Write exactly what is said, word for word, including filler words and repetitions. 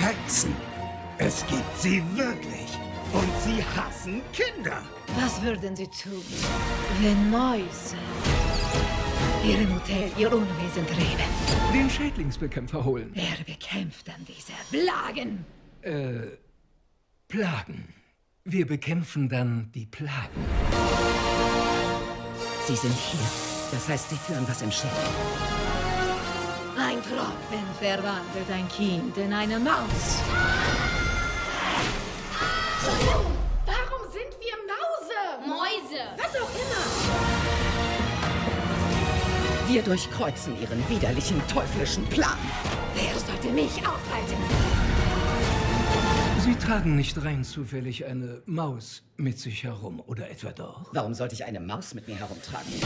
Hexen. Es gibt sie wirklich. Und sie hassen Kinder. Was würden sie tun, wenn Mäuse ihrem Hotel ihr Unwesen treiben? Den Schädlingsbekämpfer holen. Wer bekämpft dann diese Plagen? Äh, Plagen. Wir bekämpfen dann die Plagen. Sie sind hier. Das heißt, sie führen was im Schilde. Ein Tropfen verwandelt ein Kind in eine Maus. Warum sind wir Mause? Mäuse. Was auch immer. Wir durchkreuzen ihren widerlichen, teuflischen Plan. Wer sollte mich aufhalten? Sie tragen nicht rein zufällig eine Maus mit sich herum, oder etwa doch? Warum sollte ich eine Maus mit mir herumtragen?